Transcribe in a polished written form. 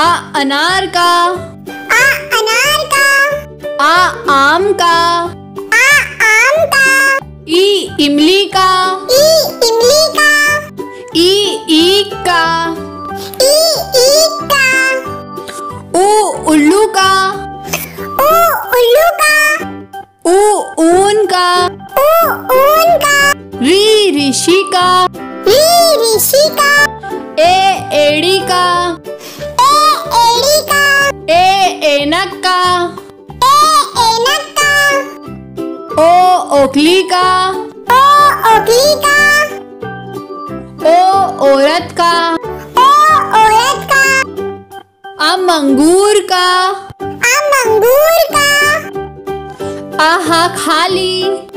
आ अनार का, आ अनार का, आ आम का, आ आम का, ई इमली का, ई इमली का, ई ईख का, ई ईख का, ऊ उल्लू का, ऊ उल्लू का, ऊ ऊन का, ऊ ऊन का, री ऋषि का, री ऋषि का, ए एड़ी का, एनक का, ए एनक का, ओ ओखली का, ओ ओखली का, ओ औरत का, ओ औरत का, अ अंगूर का, अ अंगूर का, आहा खाली।